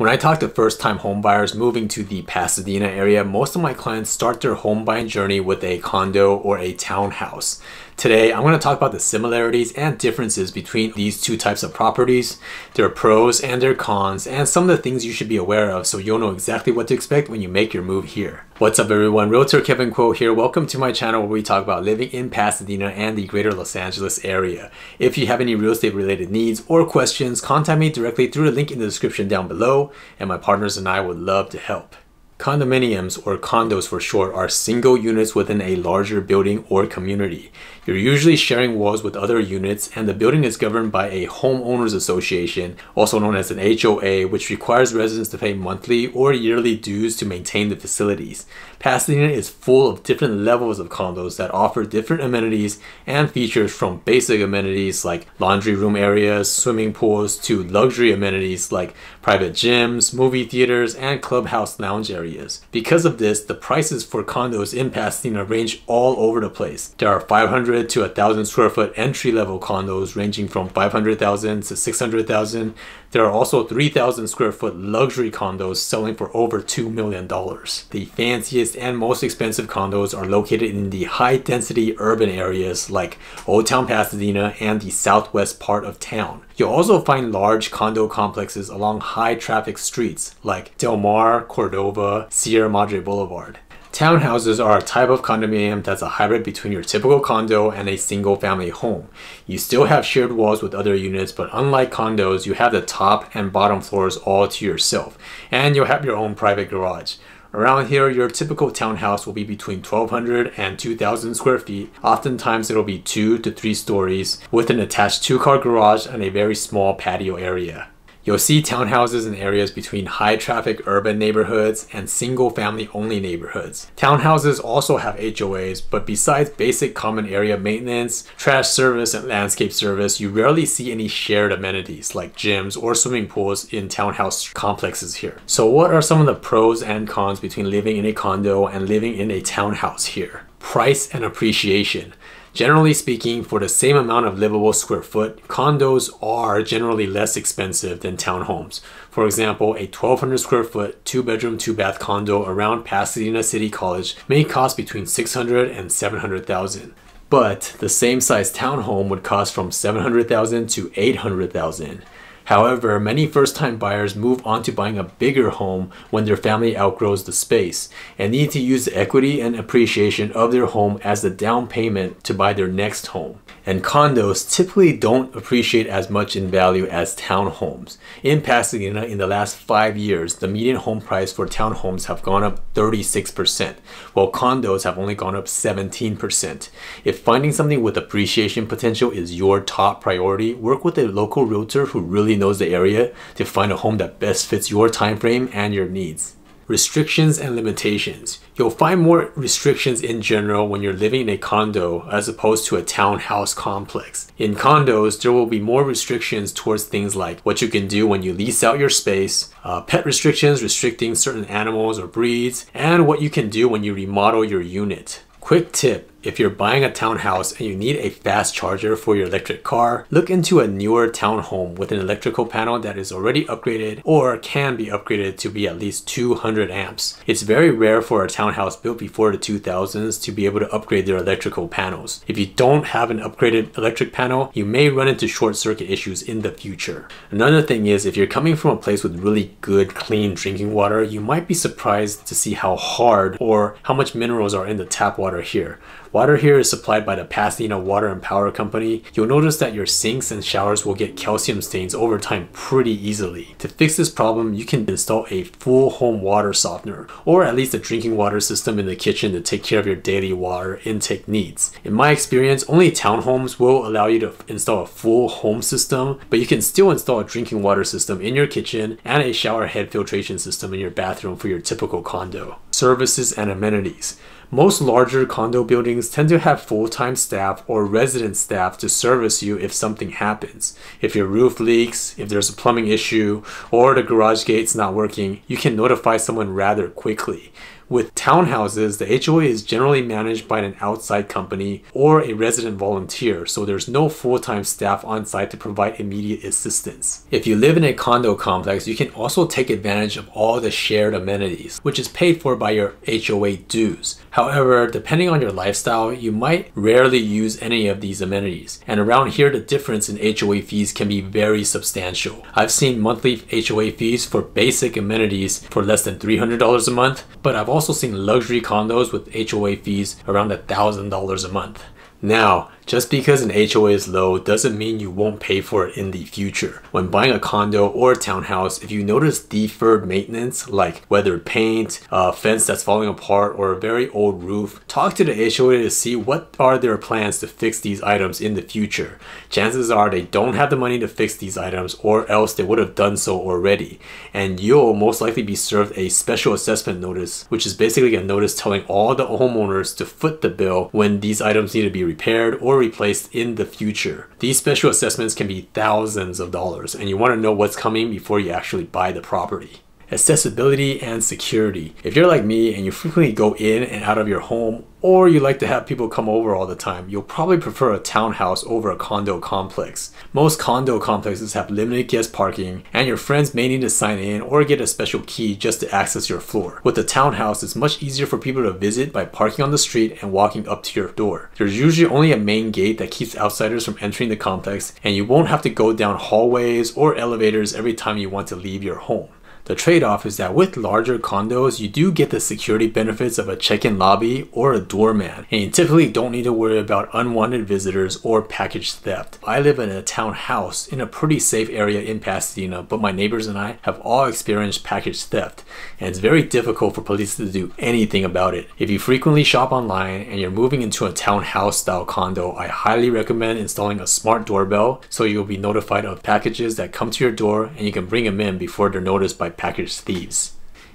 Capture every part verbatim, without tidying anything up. When I talk to first-time homebuyers moving to the Pasadena area, most of my clients start their home buying journey with a condo or a townhouse. Today, I'm going to talk about the similarities and differences between these two types of properties, their pros and their cons, and some of the things you should be aware of so you'll know exactly what to expect when you make your move here. What's up everyone, Realtor Kevin Kuo here. Welcome to my channel where we talk about living in Pasadena and the greater Los Angeles area. If you have any real estate related needs or questions, contact me directly through the link in the description down below, and my partners and I would love to help. Condominiums, or condos for short, are single units within a larger building or community. You're usually sharing walls with other units, and the building is governed by a homeowners association, also known as an H O A, which requires residents to pay monthly or yearly dues to maintain the facilities. Pasadena is full of different levels of condos that offer different amenities and features, from basic amenities like laundry room areas, swimming pools, to luxury amenities like private gyms, movie theaters, and clubhouse lounge areas. Because of this, the prices for condos in Pasadena range all over the place. There are five hundred to one thousand square foot entry-level condos ranging from five hundred thousand to six hundred thousand. There are also three thousand square foot luxury condos selling for over two million dollars. The fanciest and most expensive condos are located in the high-density urban areas like Old Town Pasadena and the southwest part of town. You'll also find large condo complexes along high-traffic streets like Del Mar, Cordova, Sierra Madre Boulevard. Townhouses are a type of condominium that's a hybrid between your typical condo and a single-family home. You still have shared walls with other units, but unlike condos, you have the top and bottom floors all to yourself, and you'll have your own private garage. Around here, your typical townhouse will be between twelve hundred and two thousand square feet. Oftentimes, it'll be two to three stories with an attached two-car garage and a very small patio area. You'll see townhouses in areas between high-traffic urban neighborhoods and single-family-only neighborhoods. Townhouses also have H O As, but besides basic common area maintenance, trash service, and landscape service, you rarely see any shared amenities like gyms or swimming pools in townhouse complexes here. So what are some of the pros and cons between living in a condo and living in a townhouse here? Price and appreciation. Generally speaking, for the same amount of livable square foot, condos are generally less expensive than townhomes. For example, a twelve hundred square foot, two-bedroom, two-bath condo around Pasadena City College may cost between six hundred thousand and seven hundred thousand dollars. But the same size townhome would cost from seven hundred thousand to eight hundred thousand dollars. However, many first-time buyers move on to buying a bigger home when their family outgrows the space and need to use the equity and appreciation of their home as the down payment to buy their next home. And condos typically don't appreciate as much in value as townhomes. In Pasadena, in the last five years, the median home price for townhomes have gone up thirty-six percent, while condos have only gone up seventeen percent. If finding something with appreciation potential is your top priority, work with a local realtor who really knows the area to find a home that best fits your time frame and your needs. Restrictions and limitations. You'll find more restrictions in general when you're living in a condo as opposed to a townhouse complex. In condos, there will be more restrictions towards things like what you can do when you lease out your space, uh, pet restrictions restricting certain animals or breeds, and what you can do when you remodel your unit. Quick tip. If you're buying a townhouse and you need a fast charger for your electric car, look into a newer townhome with an electrical panel that is already upgraded or can be upgraded to be at least two hundred amps. It's very rare for a townhouse built before the two thousands to be able to upgrade their electrical panels. If you don't have an upgraded electric panel, you may run into short circuit issues in the future. Another thing is, if you're coming from a place with really good, clean drinking water, you might be surprised to see how hard or how much minerals are in the tap water here. Water here is supplied by the Pasadena Water and Power Company. You'll notice that your sinks and showers will get calcium stains over time pretty easily. To fix this problem, you can install a full home water softener, or at least a drinking water system in the kitchen to take care of your daily water intake needs. In my experience, only townhomes will allow you to install a full home system, but you can still install a drinking water system in your kitchen and a shower head filtration system in your bathroom for your typical condo. Services and amenities. Most larger condo buildings tend to have full-time staff or resident staff to service you if something happens. If your roof leaks, if there's a plumbing issue, or the garage gate's not working, you can notify someone rather quickly. With townhouses, the H O A is generally managed by an outside company or a resident volunteer, so there's no full-time staff on site to provide immediate assistance. If you live in a condo complex, you can also take advantage of all the shared amenities, which is paid for by your H O A dues. However, depending on your lifestyle, you might rarely use any of these amenities. And around here, the difference in H O A fees can be very substantial. I've seen monthly H O A fees for basic amenities for less than three hundred dollars a month, but I've also also seen luxury condos with H O A fees around one thousand dollars a month. Now, just because an H O A is low doesn't mean you won't pay for it in the future. When buying a condo or a townhouse, if you notice deferred maintenance like weathered paint, a fence that's falling apart, or a very old roof, talk to the H O A to see what are their plans to fix these items in the future. Chances are they don't have the money to fix these items, or else they would have done so already. And you'll most likely be served a special assessment notice, which is basically a notice telling all the homeowners to foot the bill when these items need to be repaired or replaced in the future. These special assessments can be thousands of dollars, and you want to know what's coming before you actually buy the property. Accessibility and security. If you're like me and you frequently go in and out of your home, or you like to have people come over all the time, you'll probably prefer a townhouse over a condo complex. Most condo complexes have limited guest parking, and your friends may need to sign in or get a special key just to access your floor. With a townhouse, it's much easier for people to visit by parking on the street and walking up to your door. There's usually only a main gate that keeps outsiders from entering the complex, and you won't have to go down hallways or elevators every time you want to leave your home. The trade-off is that with larger condos, you do get the security benefits of a check-in lobby or a doorman, and you typically don't need to worry about unwanted visitors or package theft. I live in a townhouse in a pretty safe area in Pasadena, but my neighbors and I have all experienced package theft, and it's very difficult for police to do anything about it. If you frequently shop online and you're moving into a townhouse-style condo, I highly recommend installing a smart doorbell so you'll be notified of packages that come to your door, and you can bring them in before they're noticed by package thieves.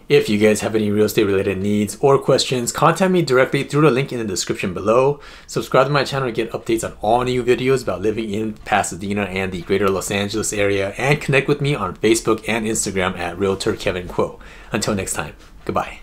If you guys have any real estate related needs or questions, contact me directly through the link in the description below. Subscribe to my channel to get updates on all new videos about living in Pasadena and the greater Los Angeles area, and connect with me on Facebook and Instagram at Realtor Kevin Kuo. Until next time, goodbye.